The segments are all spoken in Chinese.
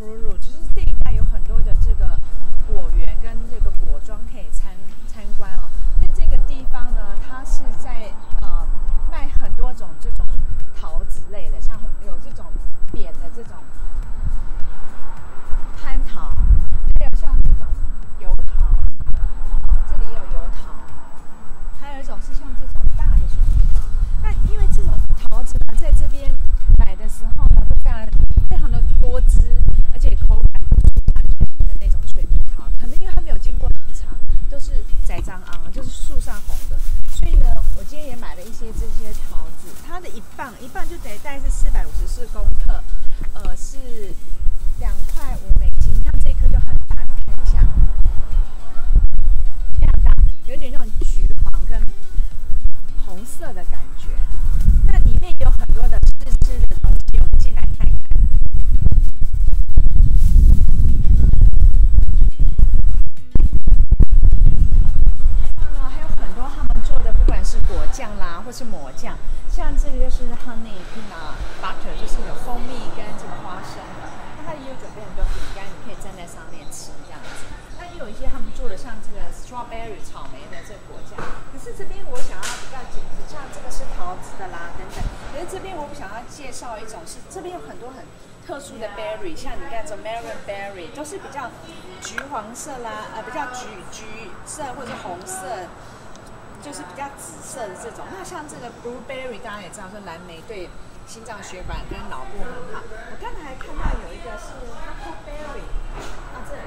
fruit route， 就是这一带有很多的这个果园跟这个果庄可以参观哦。那这个地方呢，它是在卖很多种这种桃子类的，像有这种扁的这种蟠桃，还有像这种油桃，这里也有油桃，还有一种是像这种大的水蜜桃。那因为这种桃子呢，在这边买的时候呢，非常的多汁，而且口感的那种水蜜桃，可能因为它没有经过冷藏，都是栽赃昂，就是树上红的。所以呢，我今天也买了一些这些桃子，它的一磅就得大概是454公克，是2.5美金。看这一颗就很大，看一下，非常大，有点那种橘黄跟红色的感觉。那里面有很多的自制的东西，我们进来看一看。还有很多他们做的，不管是果酱啦，或是抹酱，像这个就是 honey peanut butter， 就是有蜂蜜跟这个花生的。那它也有准备很多饼干，你可以站在上面吃这样子。那也有一些他们做的像这个 strawberry 草莓的这个果酱。可是这边我想要比较简单，像这个是桃子的啦等等。可是这边我想要介绍一种是这边有很多很特殊的 berry， 像你看这 marionberry 都是比较橘黄色啦，比较橘色或者红色，就是比较紫色的这种。那像这个 blueberry， 大家也知道说蓝莓对心脏血管跟脑部很好。我刚才还看到有一个是 huckleberry， 这里，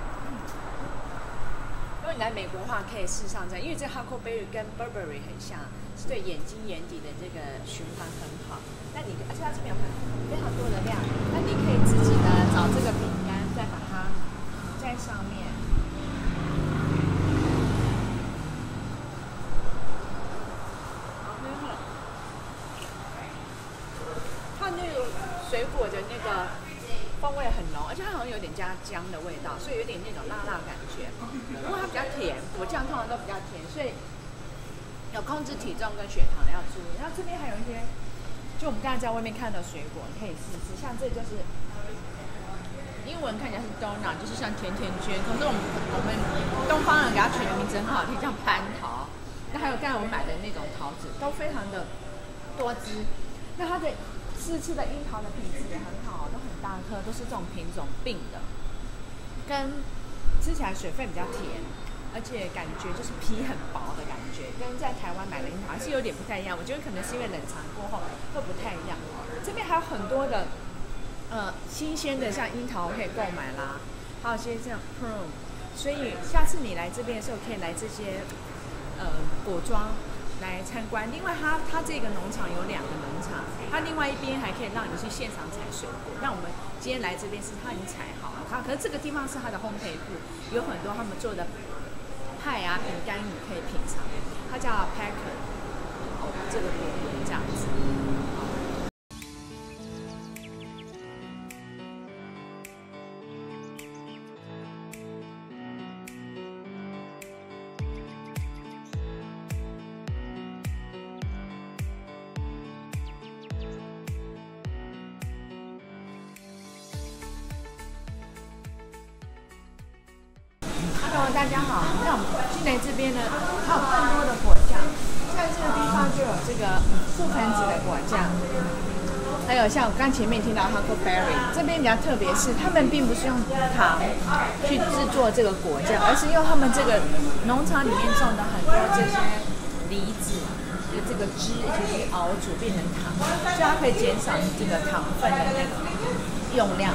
如果你来美国的话可以试上这，因为这 huckleberry 跟 Burberry 很像，是对眼睛眼底的这个循环很好。那你而且它这边有非常多的量，那你可以自己呢找这个饼干，再把它涂在上面。它那个水果的那个风味很浓，而且它好像有点加姜的味道，所以有点那种辣辣感觉。不过它比较甜，果酱通常都比较甜，所以有控制体重跟血糖要注意。然后这边还有一些。就我们刚才在外面看到水果，你可以试试。像这就是英文看起来是 donut， 就是像甜甜圈。可是我们东方人给它取的名字很好听，叫蟠桃。那还有刚才我买的那种桃子，都非常的多汁。那它的试吃的樱桃的品质也很好，都很大颗，都是这种品种病的，跟吃起来水分比较甜，而且感觉就是皮很薄的感觉。跟在台湾买的樱桃还是有点不太一样，我觉得可能是因为冷藏过后会不太一样。这边还有很多的新鲜的，像樱桃可以购买啦，还有些这样 plum， 所以下次你来这边的时候可以来这些果庄来参观。另外它这个农场有2个农场，它另外一边还可以让你去现场采水果。那我们今天来这边是它已经采好了，可是这个地方是它的烘焙部，有很多他们做的派啊饼干你可以品尝。它叫 Packer， 这个这样子。Hello， 大家好。那我们进来这边呢，它有更多的果酱，像这个地方就有这个覆盆子的果酱，还有像我刚前面听到 huckleberry， 这边比较特别是他们并不是用糖去制作这个果酱，而是用他们这个农场里面种的很多这些梨子的这个汁一起熬煮变成糖，所以它可以减少这个糖分的那个用量，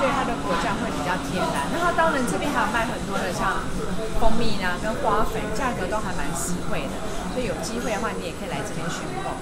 所以它的果酱会比较天然。那它当然这边还有卖很多的像蜂蜜啊跟花粉，价格都还蛮实惠的，所以有机会的话你也可以来这边选购。